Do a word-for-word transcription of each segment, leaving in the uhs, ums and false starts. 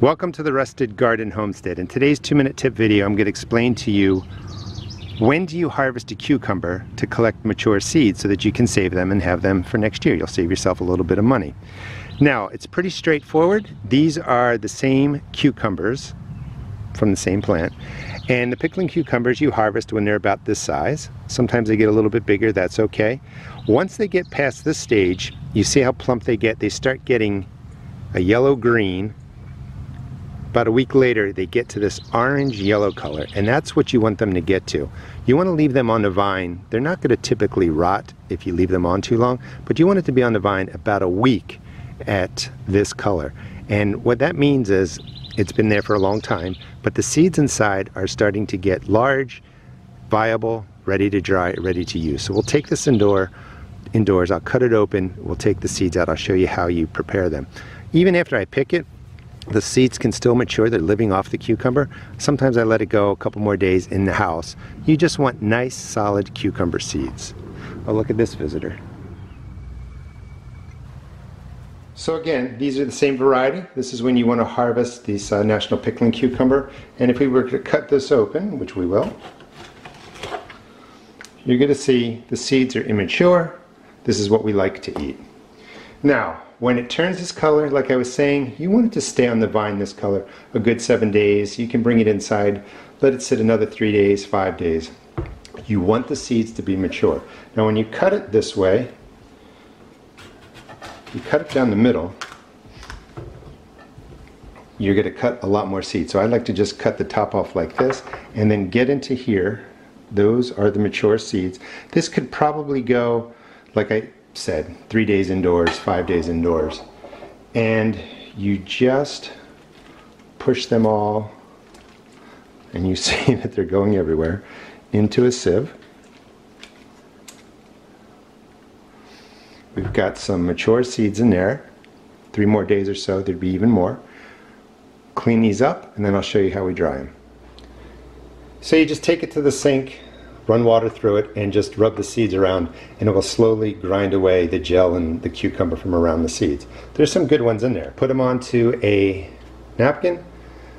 Welcome to the Rusted Garden Homestead. In today's two-minute tip video, I'm going to explain to you when do you harvest a cucumber to collect mature seeds so that you can save them and have them for next year. You'll save yourself a little bit of money. Now, it's pretty straightforward. These are the same cucumbers from the same plant, and the pickling cucumbers you harvest when they're about this size. Sometimes they get a little bit bigger, that's okay. Once they get past this stage, you see how plump they get. They start getting a yellow-green. About a week later, they get to this orange-yellow color, and that's what you want them to get to. You want to leave them on the vine. They're not going to typically rot if you leave them on too long, but you want it to be on the vine about a week at this color. And what that means is it's been there for a long time, but the seeds inside are starting to get large, viable, ready to dry, ready to use. So we'll take this indoor, indoors. I'll cut it open. We'll take the seeds out. I'll show you how you prepare them. Even after I pick it, the seeds can still mature. They're living off the cucumber. Sometimes I let it go a couple more days in the house. You just want nice, solid cucumber seeds. Oh, look at this visitor. So again, these are the same variety. This is when you want to harvest this uh, National Pickling Cucumber. And if we were to cut this open, which we will, you're going to see the seeds are immature. This is what we like to eat. Now, when it turns this color, like I was saying, you want it to stay on the vine this color a good seven days. You can bring it inside, let it sit another three days, five days. You want the seeds to be mature. Now when you cut it this way, you cut it down the middle, you're going to cut a lot more seeds. So I like to just cut the top off like this and then get into here. Those are the mature seeds. This could probably go, like I said, three days indoors, five days indoors, and you just push them all, and you see that they're going everywhere, into a sieve. We've got some mature seeds in there. Three more days or so, there'd be even more. Clean these up, and then I'll show you how we dry them. So you just take it to the sink, run water through it, and just rub the seeds around, and it will slowly grind away the gel and the cucumber from around the seeds. There's some good ones in there. Put them onto a napkin,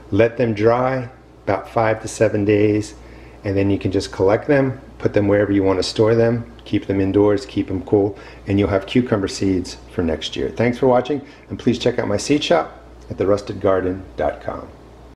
let them dry about five to seven days, and then you can just collect them, put them wherever you want to store them, keep them indoors, keep them cool, and you'll have cucumber seeds for next year. Thanks for watching, and please check out my seed shop at the rusted garden dot com.